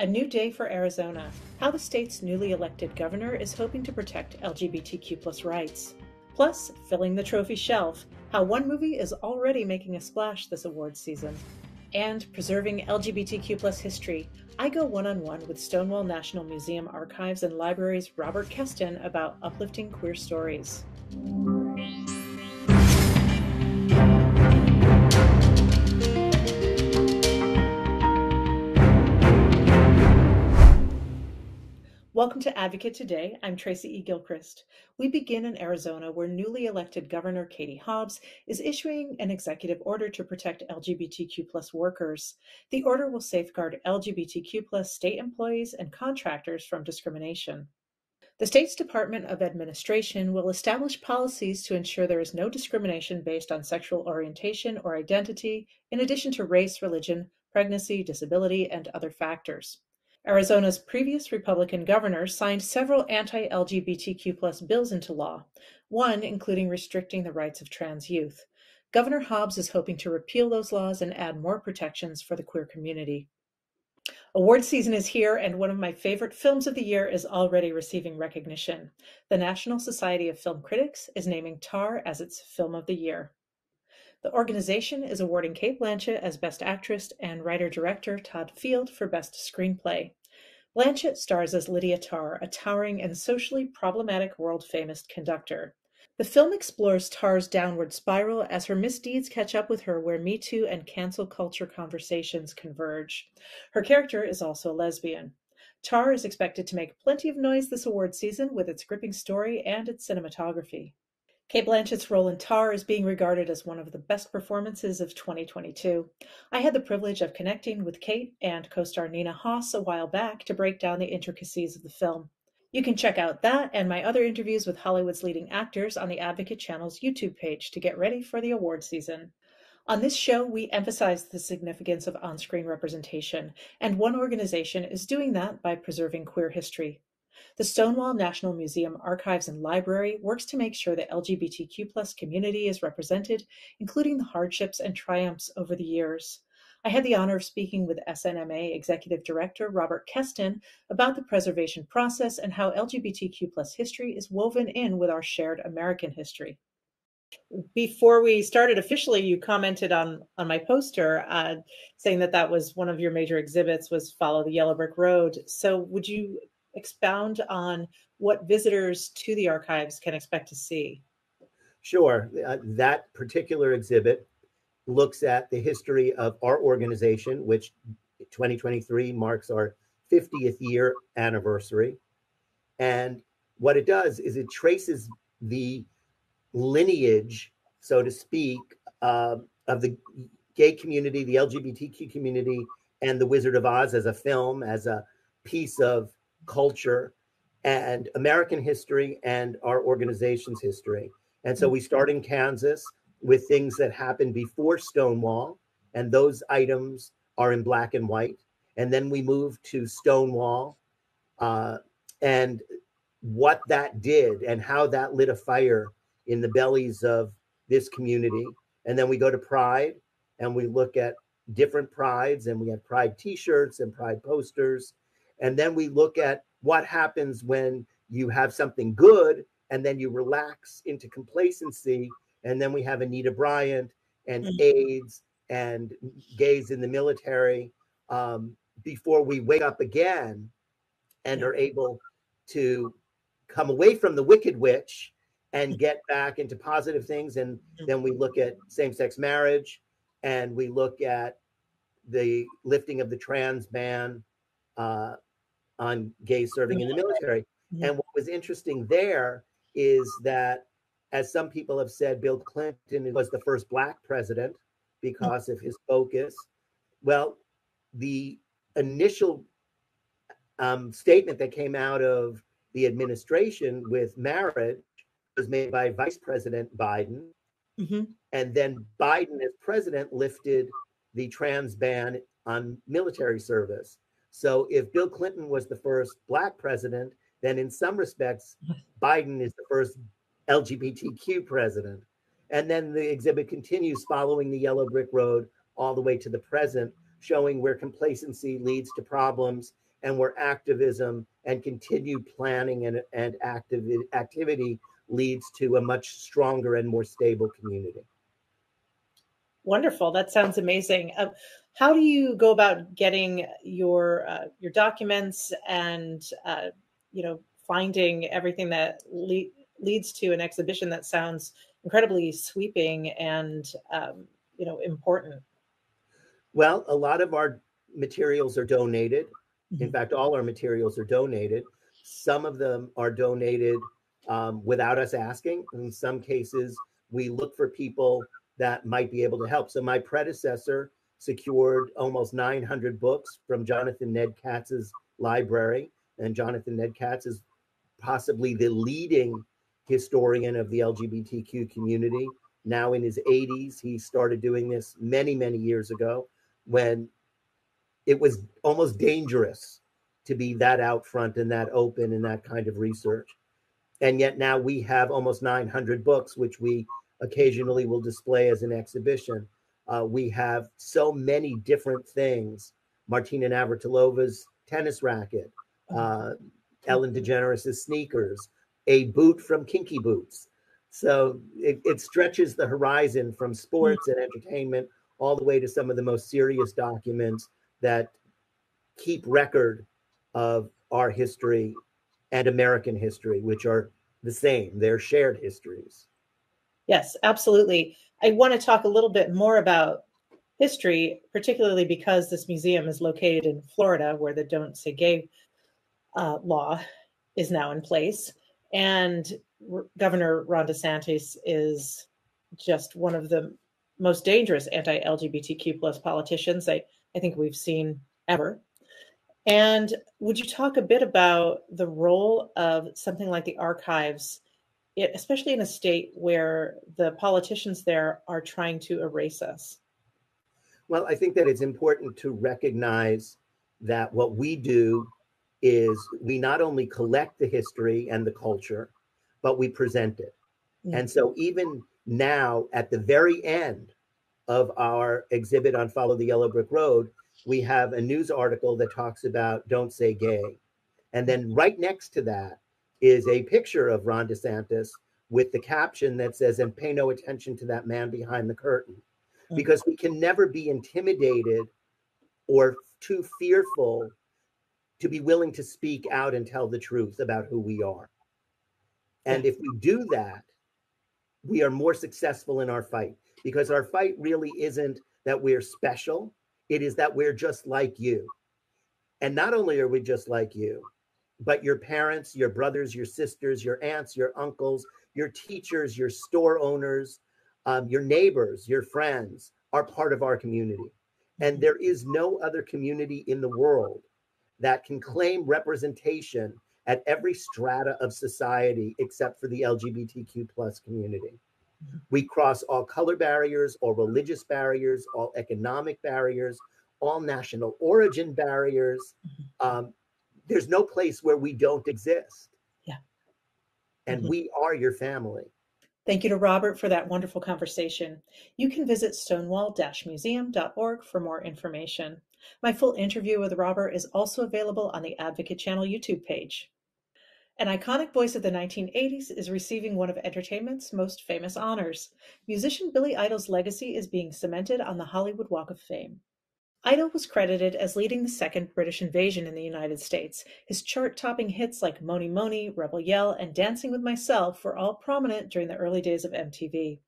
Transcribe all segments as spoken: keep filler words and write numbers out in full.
A new day for Arizona, how the state's newly elected governor is hoping to protect L G B T Q plus rights. Plus, filling the trophy shelf, how one movie is already making a splash this awards season. And preserving L G B T Q plus history, I go one-on-one with Stonewall National Museum Archives and Library's Robert Kesten about uplifting queer stories. Welcome to Advocate Today. I'm Tracy E. Gilchrist. We begin in Arizona, where newly elected Governor Katie Hobbs is issuing an executive order to protect L G B T Q plus workers. The order will safeguard L G B T Q plus state employees and contractors from discrimination. The state's Department of Administration will establish policies to ensure there is no discrimination based on sexual orientation or identity, in addition to race, religion, pregnancy, disability, and other factors. Arizona's previous Republican governor signed several anti-L G B T Q plus bills into law, one including restricting the rights of trans youth. Governor Hobbs is hoping to repeal those laws and add more protections for the queer community. Award season is here, and one of my favorite films of the year is already receiving recognition. The National Society of Film Critics is naming T A R as its Film of the Year. The organization is awarding Cate Blanchett as Best Actress and writer-director Todd Field for Best Screenplay. Blanchett stars as Lydia Tár, a towering and socially problematic world-famous conductor. The film explores Tár's downward spiral as her misdeeds catch up with her where Me Too and cancel culture conversations converge. Her character is also a lesbian. Tár is expected to make plenty of noise this award season with its gripping story and its cinematography. Cate Blanchett's role in T A R is being regarded as one of the best performances of twenty twenty-two. I had the privilege of connecting with Cate and co-star Nina Hoss a while back to break down the intricacies of the film. You can check out that and my other interviews with Hollywood's leading actors on the Advocate Channel's YouTube page to get ready for the award season. On this show, we emphasize the significance of on-screen representation, and one organization is doing that by preserving queer history. The Stonewall National Museum Archives and Library works to make sure the L G B T Q plus community is represented, including the hardships and triumphs over the years. I had the honor of speaking with S N M A Executive Director Robert Kesten about the preservation process and how L G B T Q plus history is woven in with our shared American history. Before we started officially, you commented on, on my poster uh, saying that that was one of your major exhibits, was Follow the Yellow Brick Road. So would you expound on what visitors to the archives can expect to see? Sure. Uh, that particular exhibit looks at the history of our organization, which twenty twenty-three marks our fiftieth year anniversary. And what it does is it traces the lineage, so to speak, uh, of the gay community, the L G B T Q community, and The Wizard of Oz as a film, as a piece of culture and American history and our organization's history. And so we start in Kansas with things that happened before Stonewall, and those items are in black and white. And then we move to Stonewall uh, and what that did and how that lit a fire in the bellies of this community. And then we go to Pride and we look at different prides, and we have Pride t-shirts and Pride posters. And then we look at what happens when you have something good and then you relax into complacency. And then we have Anita Bryant and AIDS and gays in the military um, before we wake up again and are able to come away from the Wicked Witch and get back into positive things. And then we look at same-sex marriage, and we look at the lifting of the trans ban uh, on gays serving in the military. Yeah. And what was interesting there is that, as some people have said, Bill Clinton was the first black president because of his focus. Well, the initial um, statement that came out of the administration with marriage was made by Vice President Biden. Mm-hmm. And then Biden as president lifted the trans ban on military service. So if Bill Clinton was the first black president, then in some respects, Biden is the first L G B T Q president. And then the exhibit continues, Following the Yellow Brick Road, all the way to the present, showing where complacency leads to problems and where activism and continued planning and, and active activity leads to a much stronger and more stable community. Wonderful. That sounds amazing. Um, how do you go about getting your uh, your documents and, uh, you know, finding everything that le- leads to an exhibition that sounds incredibly sweeping and, um, you know, important? Well, a lot of our materials are donated. In fact, all our materials are donated. Some of them are donated um, without us asking. In some cases, we look for people that might be able to help. So my predecessor secured almost nine hundred books from Jonathan Ned Katz's library. And Jonathan Ned Katz is possibly the leading historian of the L G B T Q community. Now in his eighties, he started doing this many, many years ago when it was almost dangerous to be that out front and that open and that kind of research. And yet now we have almost nine hundred books, which we occasionally will display as an exhibition. Uh, we have so many different things. Martina Navratilova's tennis racket, uh, Ellen DeGeneres' sneakers, a boot from Kinky Boots. So it, it stretches the horizon from sports and entertainment all the way to some of the most serious documents that keep record of our history and American history, which are the same. They're shared histories. Yes, absolutely. I want to talk a little bit more about history, particularly because this museum is located in Florida, where the Don't Say Gay uh, law is now in place. And R- Governor Ron DeSantis is just one of the most dangerous anti-L G B T Q plus politicians I, I think we've seen ever. And would you talk a bit about the role of something like the archives, it, especially in a state where the politicians there are trying to erase us? Well, I think that it's important to recognize that what we do is we not only collect the history and the culture, but we present it. Mm-hmm. And so even now at the very end of our exhibit on Follow the Yellow Brick Road, we have a news article that talks about Don't Say Gay. And then right next to that is a picture of Ron DeSantis with the caption that says, "And pay no attention to that man behind the curtain." Mm-hmm. Because we can never be intimidated or too fearful to be willing to speak out and tell the truth about who we are. And if we do that, we are more successful in our fight, because our fight really isn't that we're special. It is that we're just like you. And not only are we just like you, but your parents, your brothers, your sisters, your aunts, your uncles, your teachers, your store owners, um, your neighbors, your friends are part of our community. And there is no other community in the world that can claim representation at every strata of society except for the L G B T Q plus community. We cross all color barriers, all religious barriers, all economic barriers, all national origin barriers. Um, there's no place where we don't exist. Yeah. And mm-hmm. we are your family. Thank you to Robert for that wonderful conversation. You can visit stonewall dash museum dot org for more information. My full interview with Robert is also available on the Advocate Channel YouTube page. An iconic voice of the nineteen eighties is receiving one of entertainment's most famous honors. Musician Billy Idol's legacy is being cemented on the Hollywood Walk of Fame. Idol was credited as leading the second British invasion in the United States. His chart-topping hits like Money Money, Rebel Yell, and Dancing with Myself were all prominent during the early days of M T V.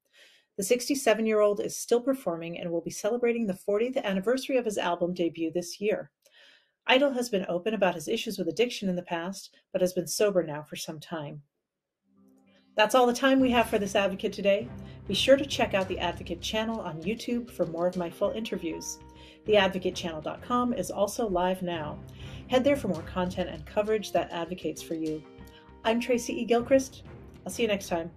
The sixty-seven-year-old is still performing and will be celebrating the fortieth anniversary of his album debut this year. Idol has been open about his issues with addiction in the past, but has been sober now for some time. That's all the time we have for this Advocate Today. Be sure to check out the Advocate Channel on YouTube for more of my full interviews. the advocate channel dot com is also live now. Head there for more content and coverage that advocates for you. I'm Tracy E. Gilchrist. I'll see you next time.